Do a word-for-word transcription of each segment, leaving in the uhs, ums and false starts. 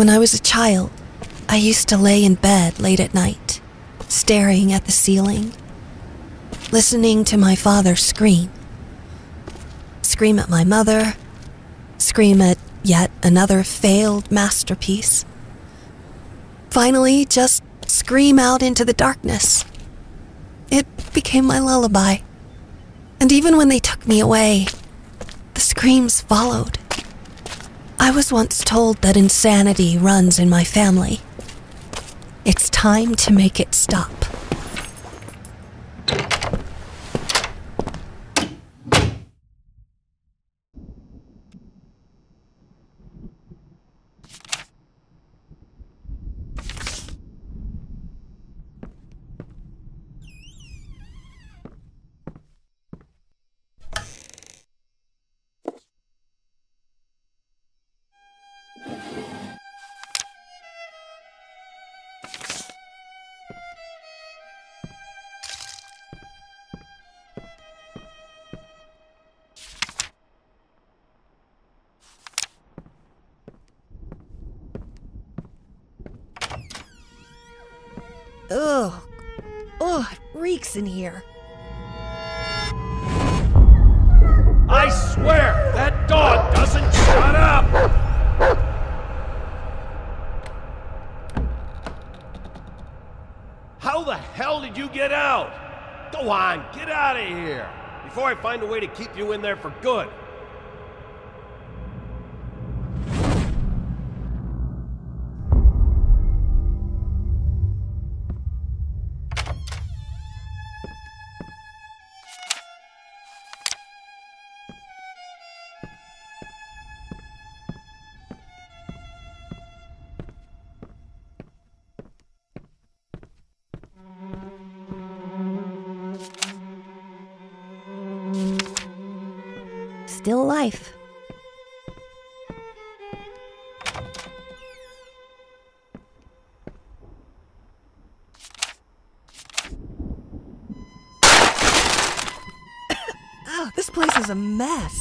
When I was a child, I used to lay in bed late at night, staring at the ceiling, listening to my father scream. Scream at my mother, scream at yet another failed masterpiece. Finally, just scream out into the darkness. It became my lullaby. And even when they took me away, the screams followed. I was once told that insanity runs in my family. It's time to make it stop. Ugh. Ugh, it reeks in here. I swear, that dog doesn't shut up! How the hell did you get out? Go on, get out of here! Before I find a way to keep you in there for good. Still life. Oh, this place is a mess.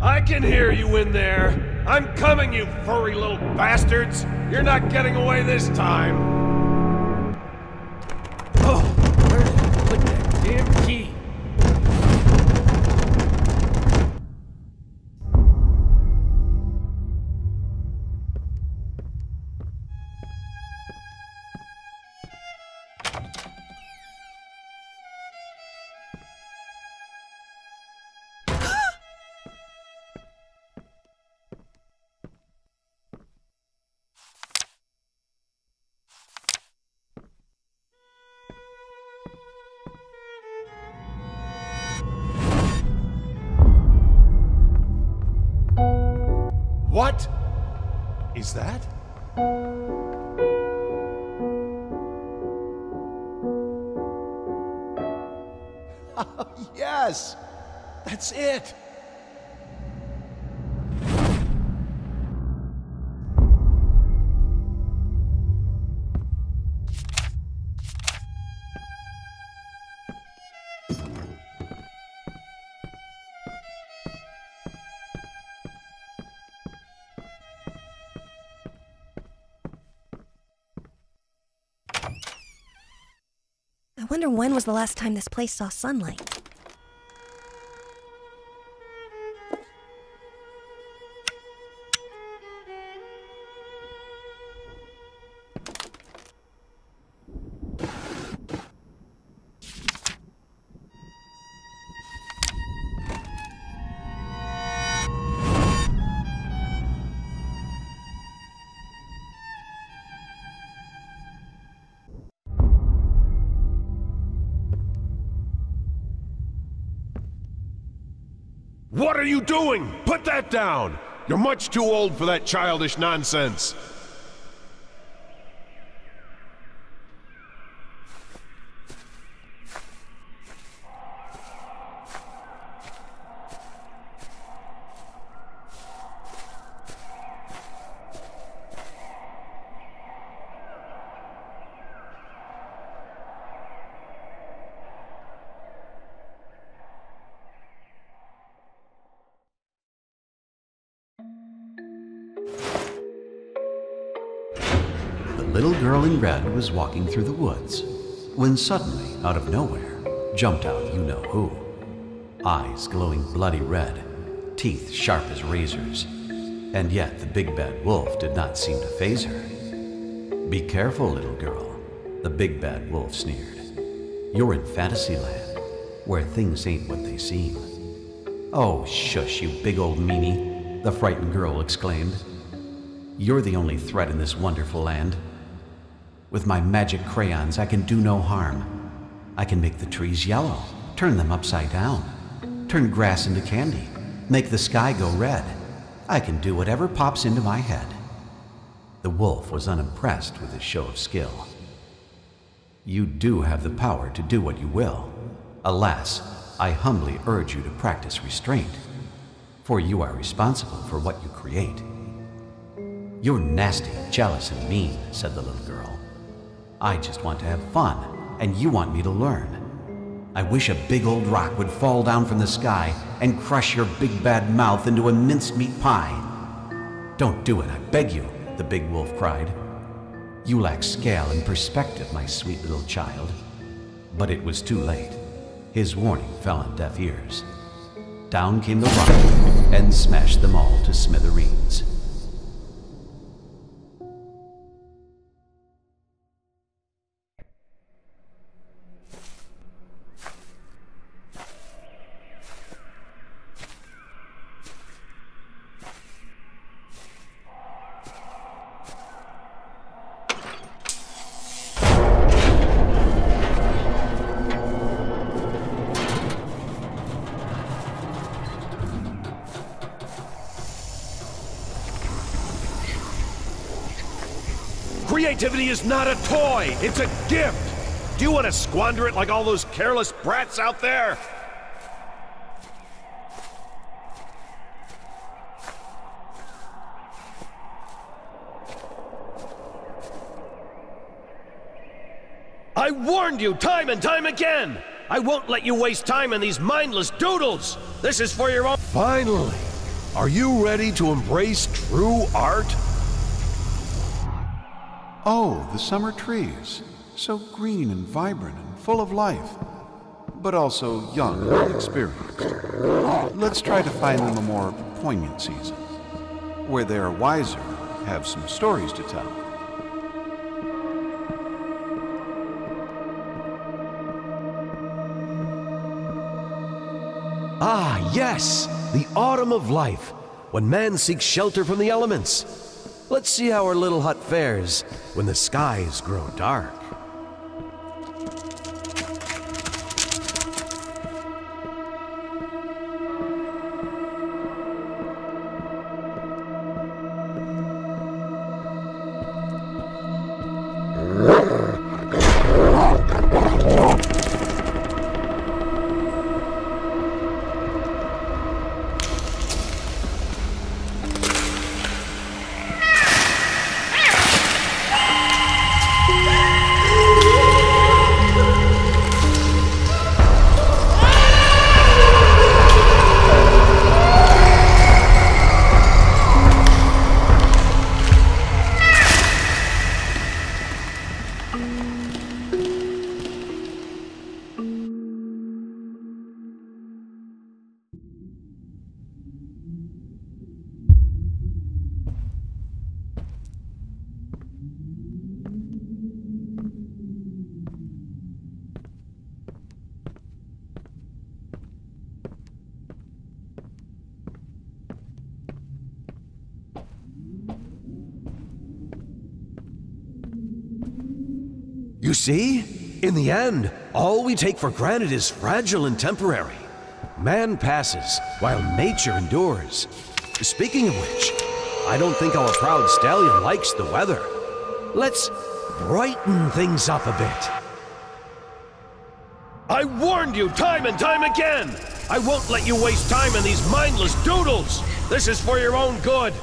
I can hear you in there. I'm coming, you furry little bastards. You're not getting away this time. What is that? Oh, yes, that's it. I wonder when was the last time this place saw sunlight? What are you doing? Put that down! You're much too old for that childish nonsense. little girl in red was walking through the woods when suddenly, out of nowhere, jumped out you-know-who. Eyes glowing bloody red, teeth sharp as razors, and yet the big bad wolf did not seem to faze her. "Be careful, little girl," the big bad wolf sneered. "You're in Fantasyland, where things ain't what they seem." "Oh, shush, you big old meanie," the frightened girl exclaimed. "You're the only threat in this wonderful land. With my magic crayons, I can do no harm. I can make the trees yellow, turn them upside down, turn grass into candy, make the sky go red. I can do whatever pops into my head." The wolf was unimpressed with his show of skill. "You do have the power to do what you will. Alas, I humbly urge you to practice restraint, for you are responsible for what you create." "You're nasty, jealous, and mean," said the little girl. "I just want to have fun, and you want me to learn. I wish a big old rock would fall down from the sky and crush your big bad mouth into a mincemeat pie." "Don't do it, I beg you," the big wolf cried. "You lack scale and perspective, my sweet little child." But it was too late. His warning fell on deaf ears. Down came the rock and smashed them all to smithereens. Creativity is not a toy, it's a gift! Do you want to squander it like all those careless brats out there? I warned you time and time again! I won't let you waste time on these mindless doodles! This is for your own— Finally! Are you ready to embrace true art? Oh, the summer trees, so green and vibrant and full of life, but also young and inexperienced. Let's try to find them a more poignant season, where they are wiser, have some stories to tell. Ah, yes, the autumn of life, when man seeks shelter from the elements. Let's see how our little hut fares when the skies grow dark. You see? In the end, all we take for granted is fragile and temporary. Man passes, while nature endures. Speaking of which, I don't think our proud stallion likes the weather. Let's brighten things up a bit. I warned you time and time again! I won't let you waste time on these mindless doodles! This is for your own good!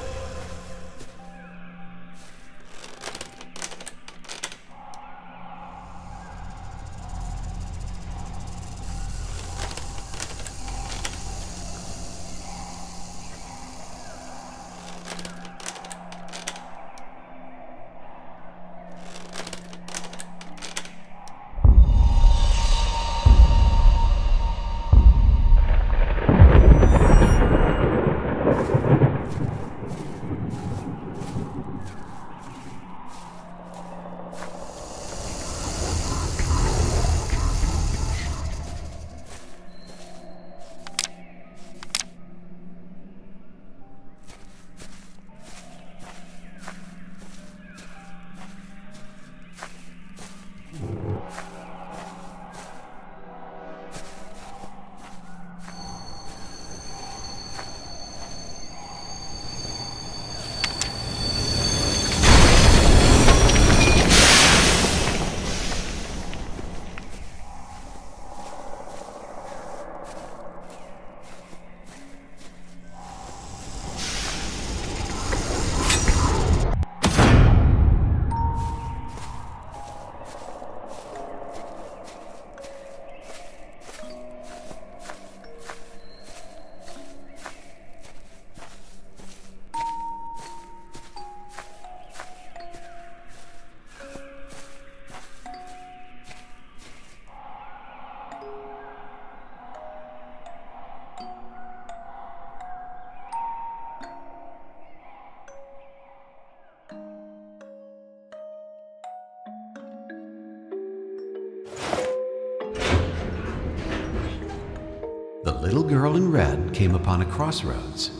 little girl in red came upon a crossroads.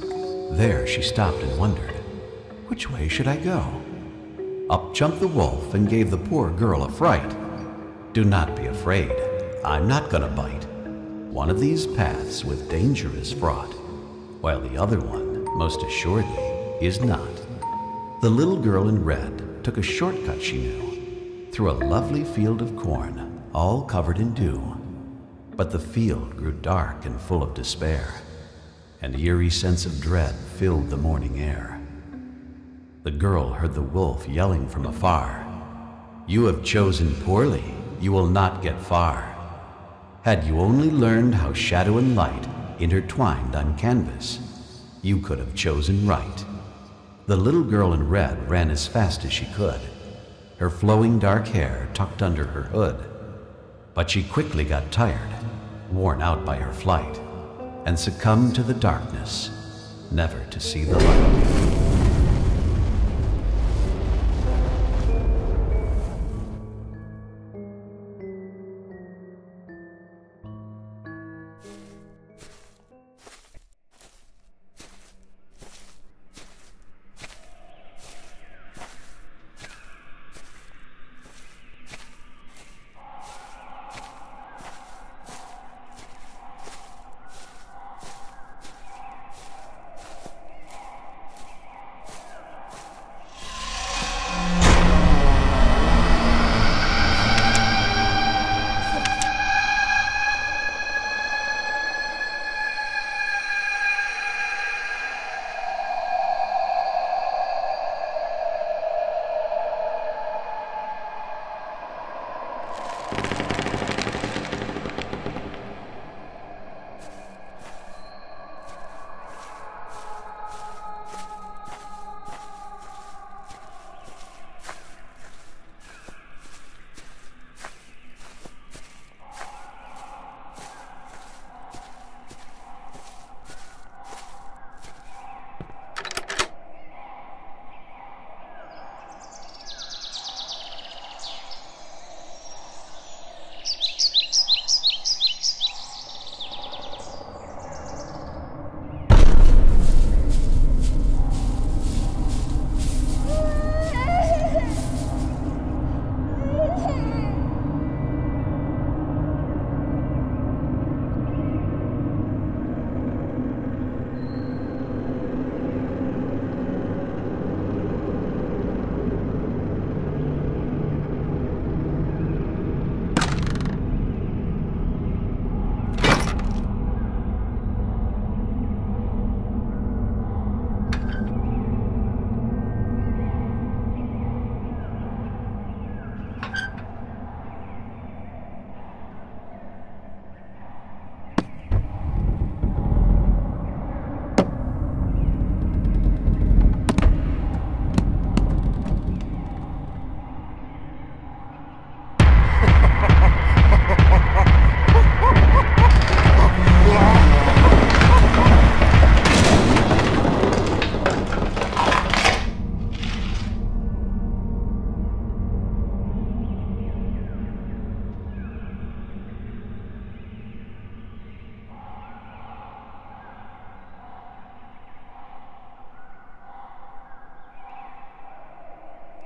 There she stopped and wondered, "Which way should I go?" Up jumped the wolf and gave the poor girl a fright. "Do not be afraid, I'm not gonna bite. One of these paths with danger is fraught, while the other one, most assuredly, is not." The little girl in red took a shortcut she knew, through a lovely field of corn, all covered in dew. But the field grew dark and full of despair, and an eerie sense of dread filled the morning air. The girl heard the wolf yelling from afar, "You have chosen poorly, you will not get far. Had you only learned how shadow and light intertwined on canvas, you could have chosen right." The little girl in red ran as fast as she could, her flowing dark hair tucked under her hood. But she quickly got tired, worn out by her flight, and succumbed to the darkness, never to see the light.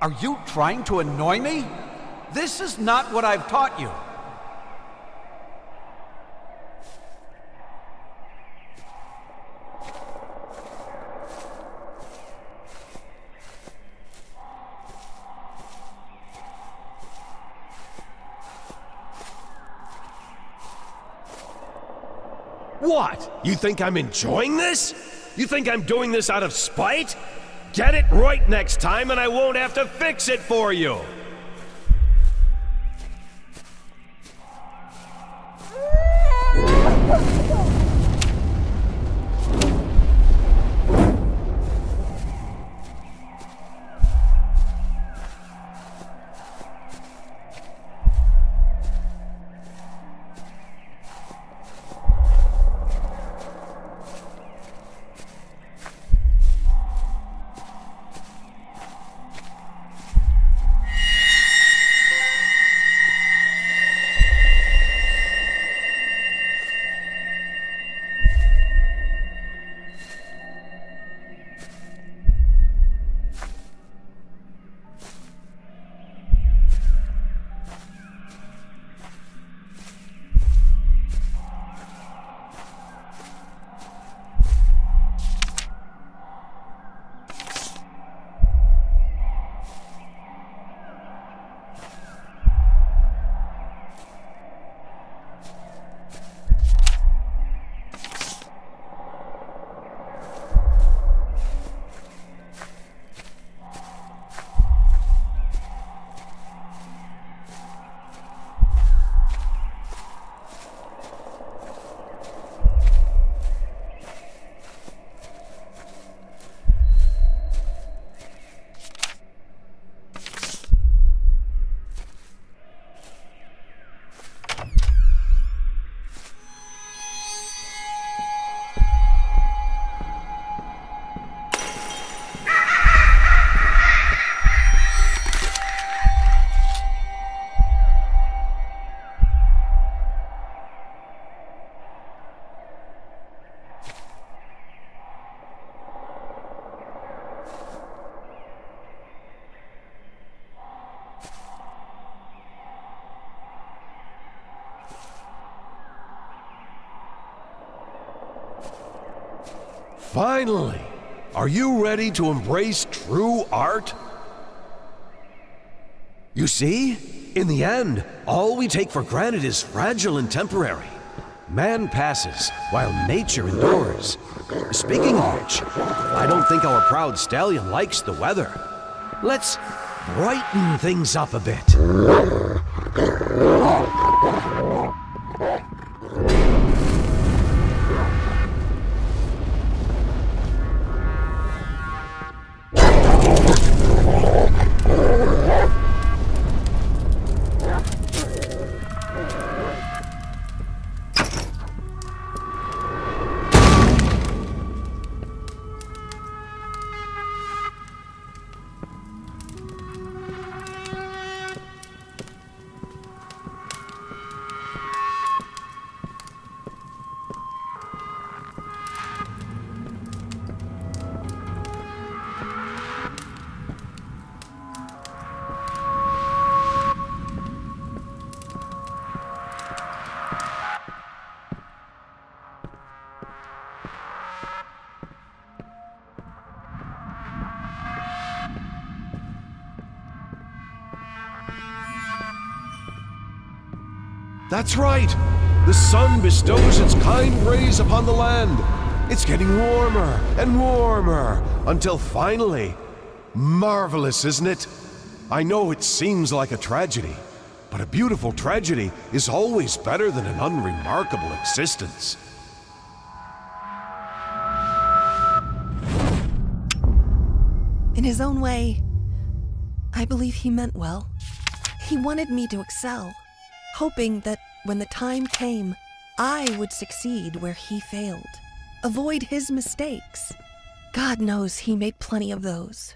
Are you trying to annoy me? This is not what I've taught you. What? You think I'm enjoying this? You think I'm doing this out of spite? Get it right next time, and I won't have to fix it for you! Finally! Are you ready to embrace true art? You see? In the end, all we take for granted is fragile and temporary. Man passes, while nature endures. Speaking of which, I don't think our proud stallion likes the weather. Let's brighten things up a bit. That's right! The sun bestows its kind rays upon the land. It's getting warmer and warmer, until finally... Marvelous, isn't it? I know it seems like a tragedy, but a beautiful tragedy is always better than an unremarkable existence. In his own way, I believe he meant well. He wanted me to excel, hoping that when the time came, I would succeed where he failed, avoid his mistakes. God knows he made plenty of those.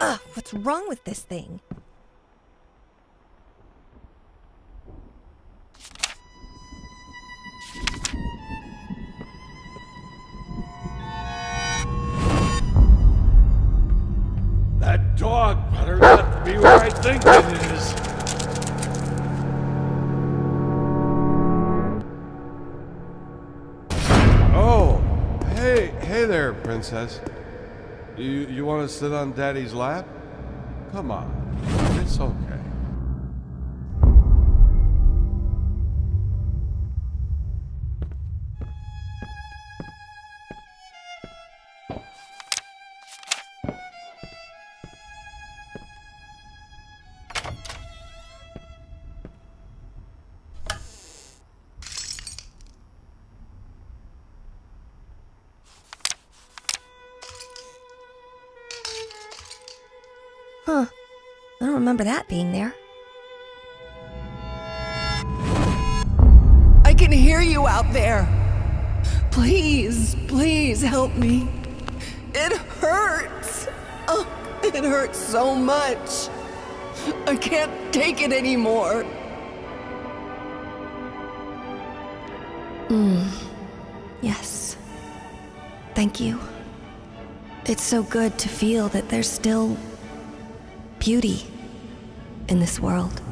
Ugh, what's wrong with this thing? Dog better not be where I think it is. Oh, hey, hey there, princess. You you want to sit on Daddy's lap? Come on, it's okay. Huh. I don't remember that being there. I can hear you out there. Please, please help me. It hurts. Oh, it hurts so much. I can't take it anymore. Mm. Yes. Thank you. It's so good to feel that there's still beauty in this world.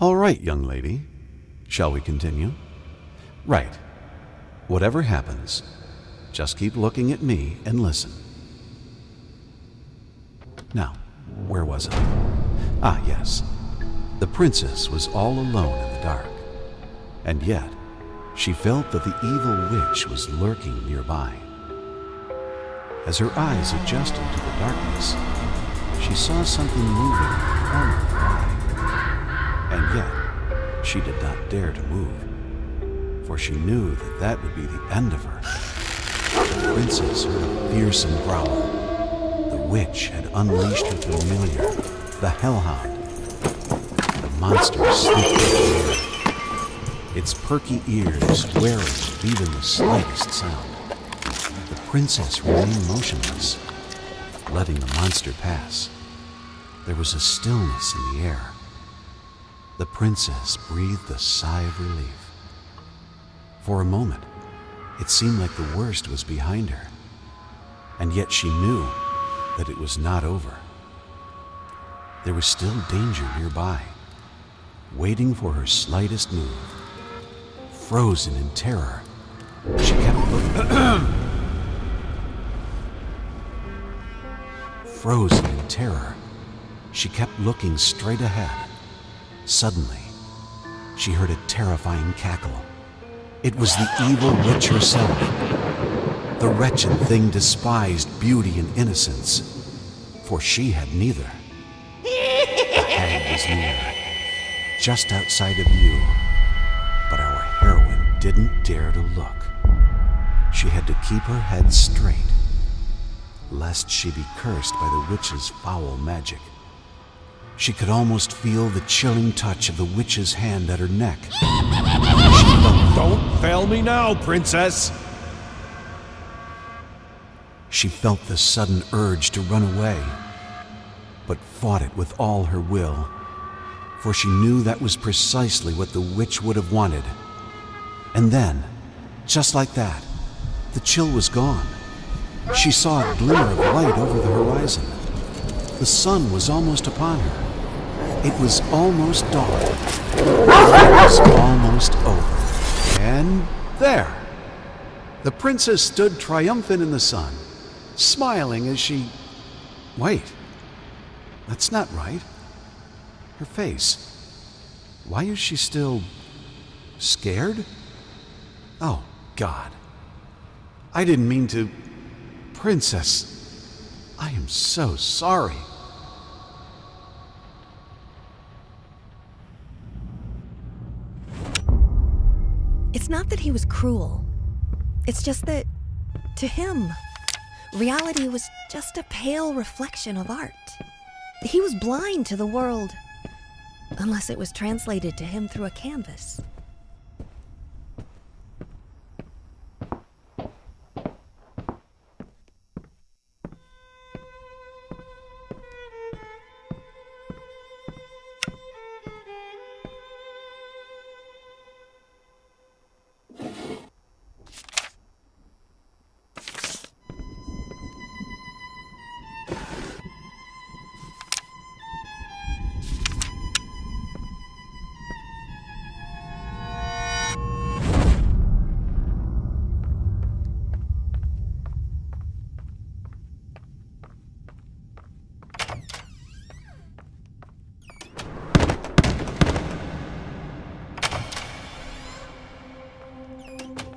All right, young lady. Shall we continue? Right. Whatever happens, just keep looking at me and listen. Now, where was I? Ah, yes. The princess was all alone in the dark. And yet, she felt that the evil witch was lurking nearby. As her eyes adjusted to the darkness, she saw something moving on her eye. And yet, she did not dare to move, for she knew that that would be the end of her. The princess heard a fearsome growl. The witch had unleashed her familiar, the hellhound. The monster sniffed her, its perky ears wary of even the slightest sound. The princess remained motionless, letting the monster pass. There was a stillness in the air. The princess breathed a sigh of relief. For a moment, it seemed like the worst was behind her, and yet she knew that it was not over. There was still danger nearby, waiting for her slightest move. Frozen in terror, she kept looking. Frozen in terror, she kept looking straight ahead. Suddenly, she heard a terrifying cackle. It was the evil witch herself, the wretched thing despised beauty and innocence, for she had neither. The hag was near, just outside of view, but our heroine didn't dare to look. She had to keep her head straight, lest she be cursed by the witch's foul magic. She could almost feel the chilling touch of the witch's hand at her neck. She Don't fail me now, princess! She felt the sudden urge to run away, but fought it with all her will, for she knew that was precisely what the witch would have wanted. And then, just like that, the chill was gone. She saw a glimmer of light over the horizon. The sun was almost upon her. It was almost dark. It was almost over. And there! The princess stood triumphant in the sun, smiling as she... Wait. That's not right. Her face. Why is she still... scared? Oh, God. I didn't mean to... Princess, I am so sorry. It's not that he was cruel. It's just that, to him, reality was just a pale reflection of art. He was blind to the world, unless it was translated to him through a canvas.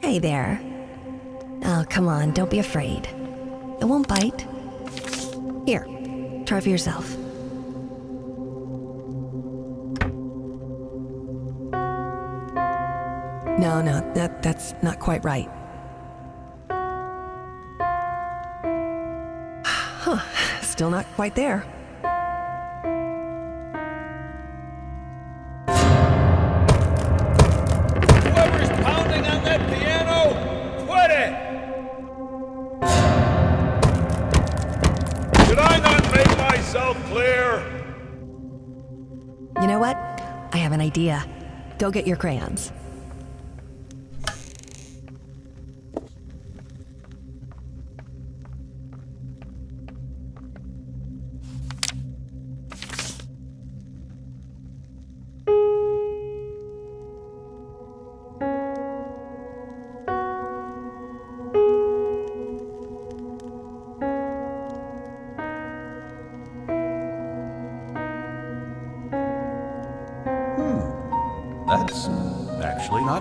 Hey there. Oh, come on, don't be afraid. It won't bite. Here, try for yourself. No, no, that, that's not quite right. Huh, still not quite there. Idea. Go get your crayons.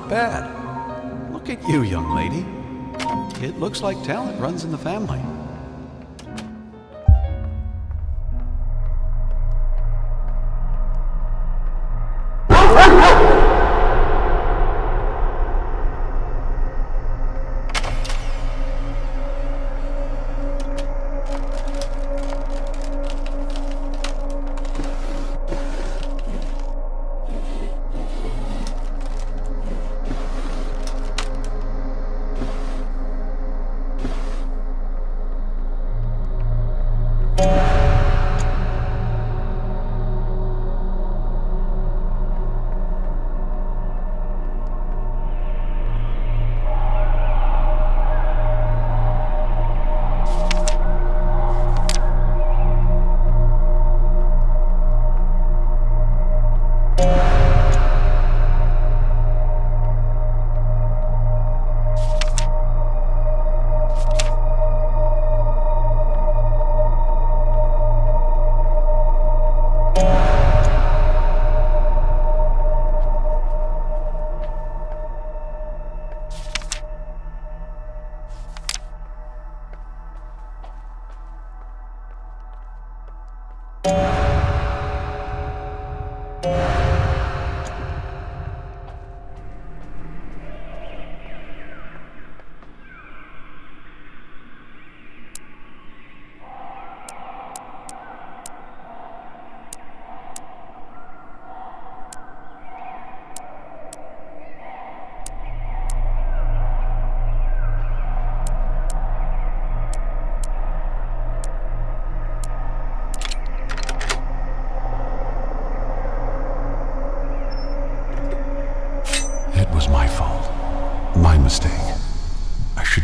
Bad. Look at you, young lady. It looks like talent runs in the family.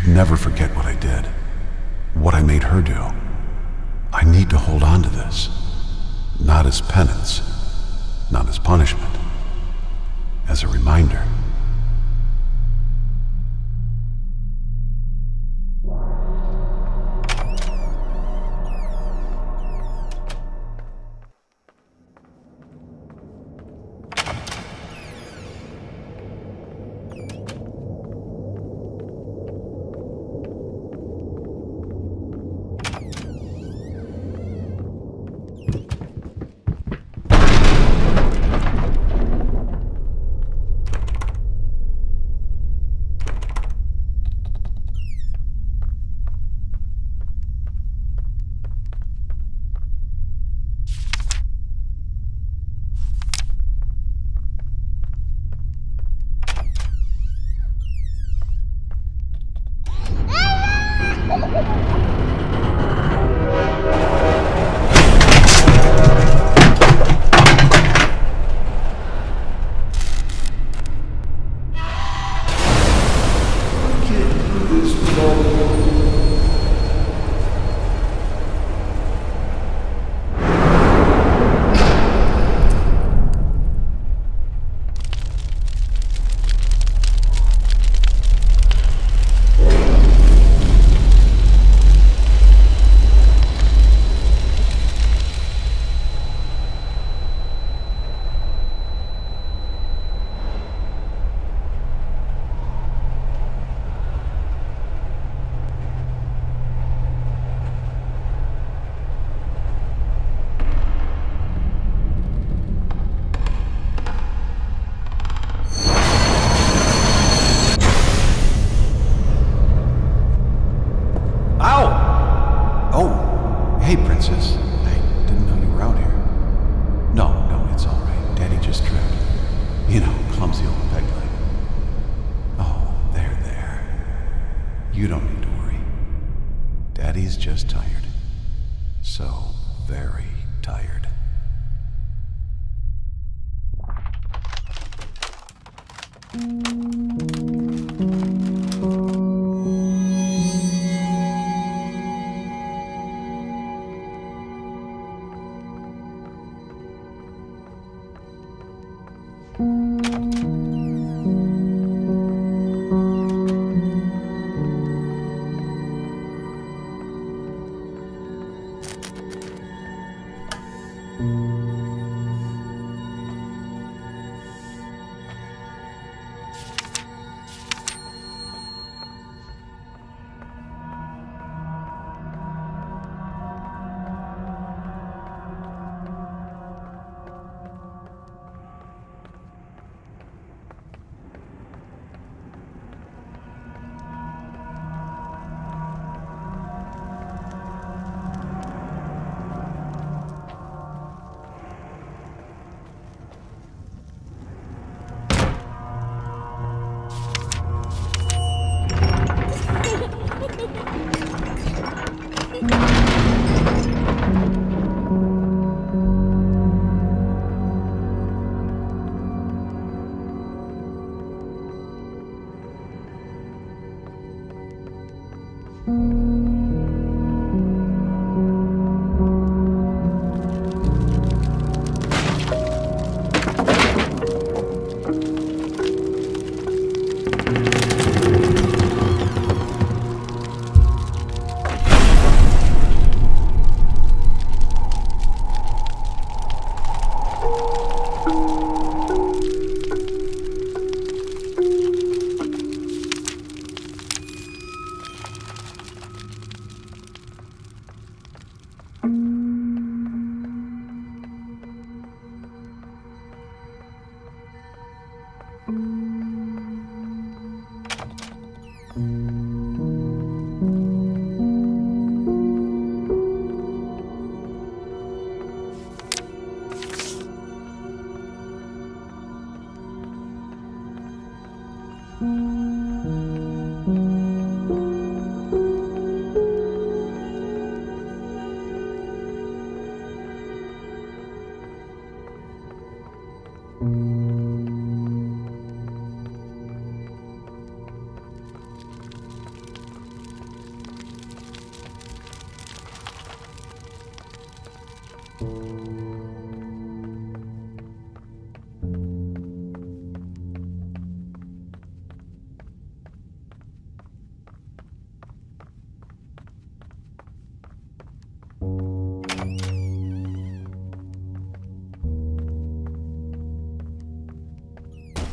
Never forget what I did, what I made her do. I need to hold on to this, not as penance, not as punishment, as a reminder.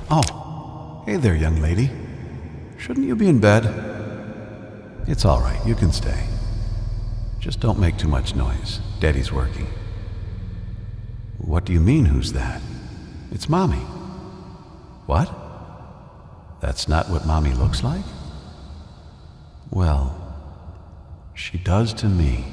Oh, hey there, young lady. Shouldn't you be in bed? It's all right, you can stay. Just don't make too much noise. Daddy's working. What do you mean, who's that? It's Mommy. What? That's not what Mommy looks like? Well, she does to me.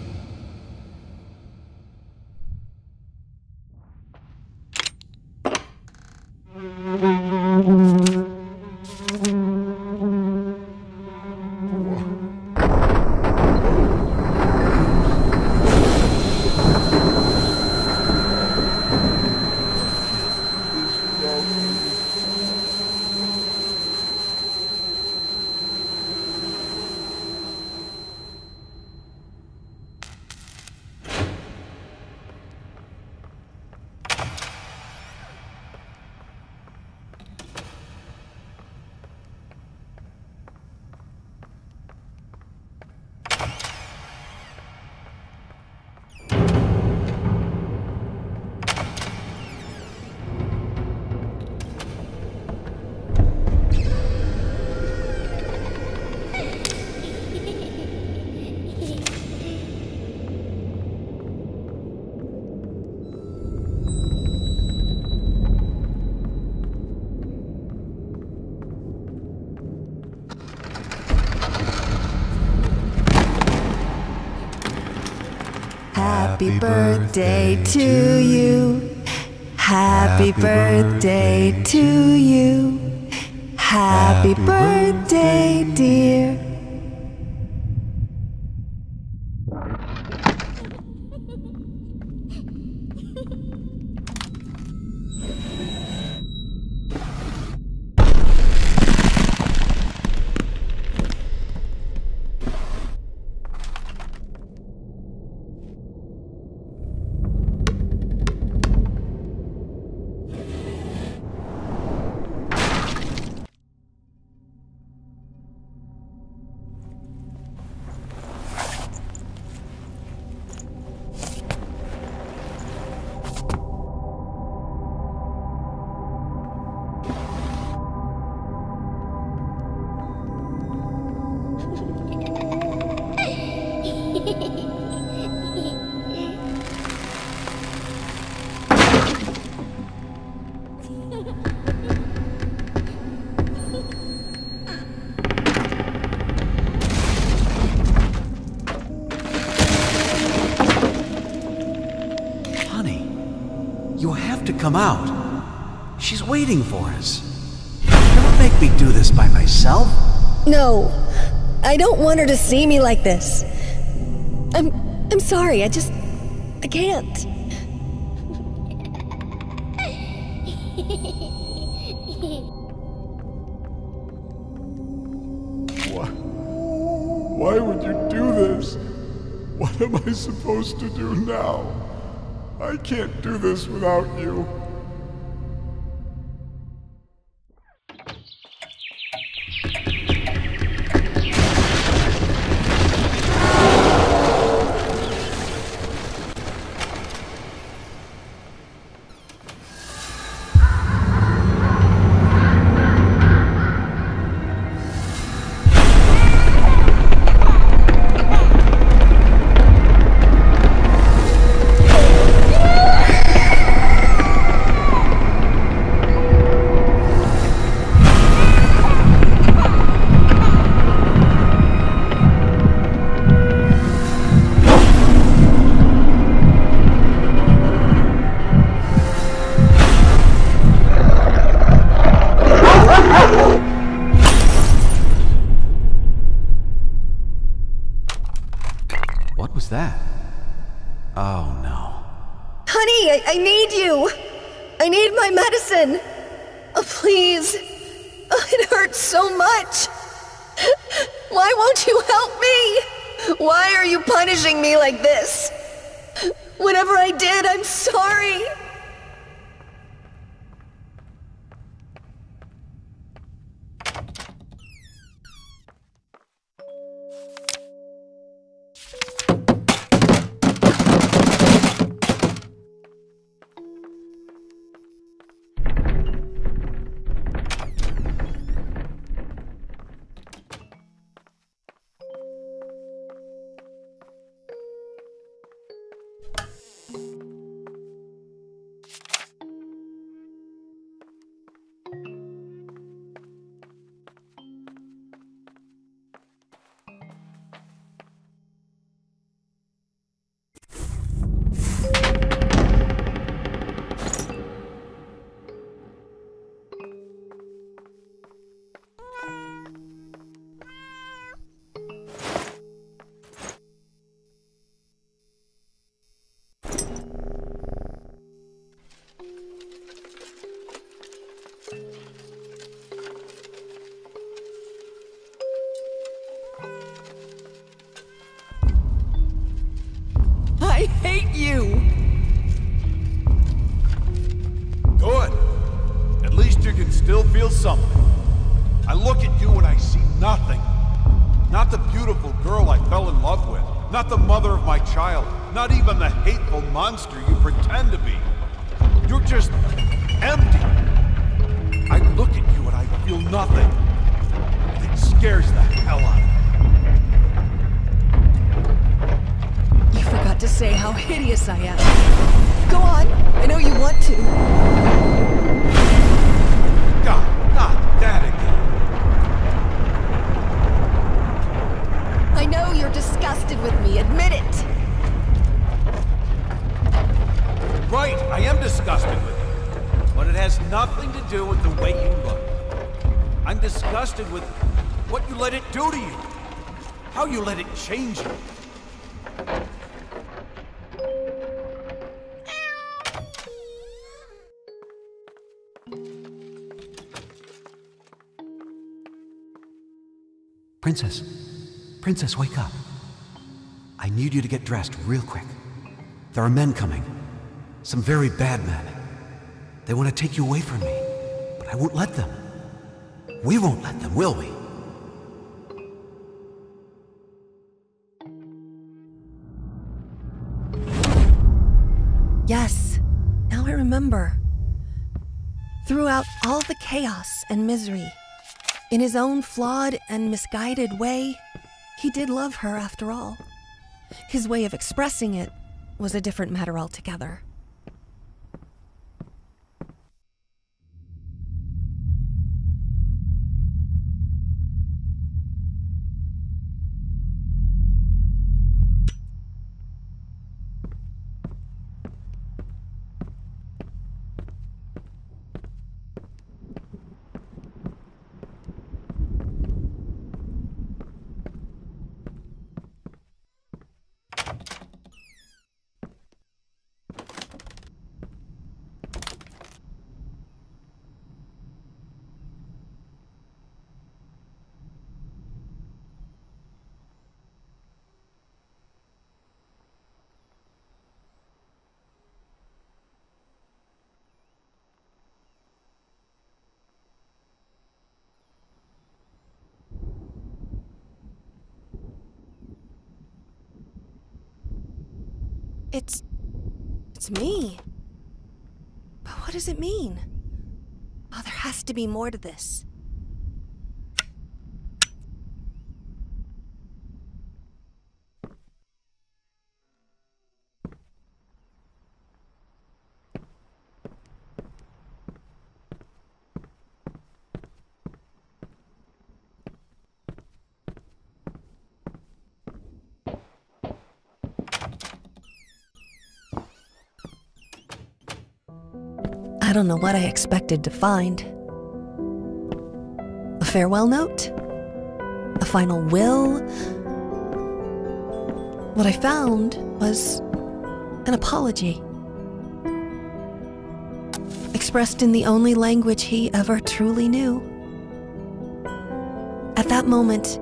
Happy birthday to you. Happy birthday to you. Happy birthday, dear. Come out. She's waiting for us. Don't make me do this by myself. No, I don't want her to see me like this. I'm, I'm sorry, I just, I can't. Why, why would you do this? What am I supposed to do now? I can't do this without you. you! I need my medicine! Oh, please! Oh, it hurts so much! Why won't you help me? Why are you punishing me like this? Whatever I did, I'm sorry! I hate you! Good. At least you can still feel something. I look at you and I see nothing. Not the beautiful girl I fell in love with. Not the mother of my child. Not even the hateful monster you pretend to be. You're just empty. I look at you and I feel nothing. And it scares the hell out of me. To say how hideous I am. Go on, I know you want to. God, not that again. I know you're disgusted with me, admit it. Right, I am disgusted with you. But it has nothing to do with the way you look. I'm disgusted with what you let it do to you. How you let it change you. Princess, Princess, wake up. I need you to get dressed real quick. There are men coming. Some very bad men. They want to take you away from me, but I won't let them. We won't let them, will we? Yes, now I remember. Throughout all the chaos and misery, in his own flawed and misguided way, he did love her after all. His way of expressing it was a different matter altogether. It's... it's me. But what does it mean? Oh, there has to be more to this. I don't know what I expected to find. A farewell note? A final will? What I found was an apology. expressed in the only language he ever truly knew. At that moment,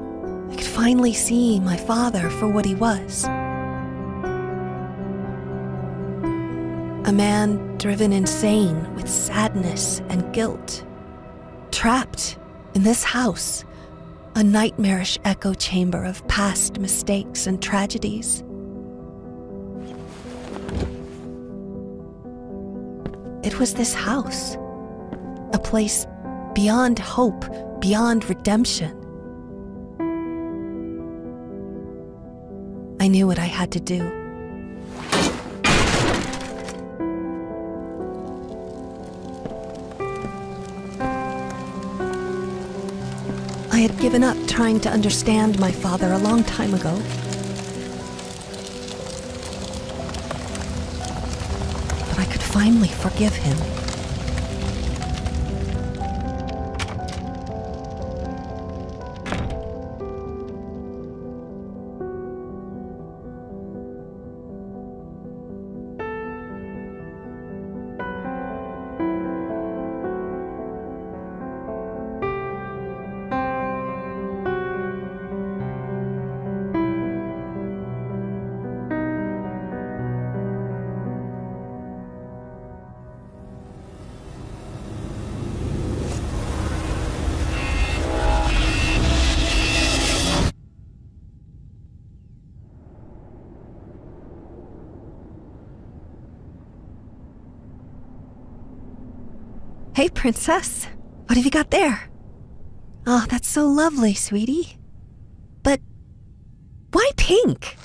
I could finally see my father for what he was. A man driven insane with sadness and guilt, trapped in this house, a nightmarish echo chamber of past mistakes and tragedies. It was this house, a place beyond hope, beyond redemption. I knew what I had to do. I had given up trying to understand my father a long time ago. But I could finally forgive him. Hey, Princess. What have you got there? Oh, that's so lovely, sweetie. But why pink?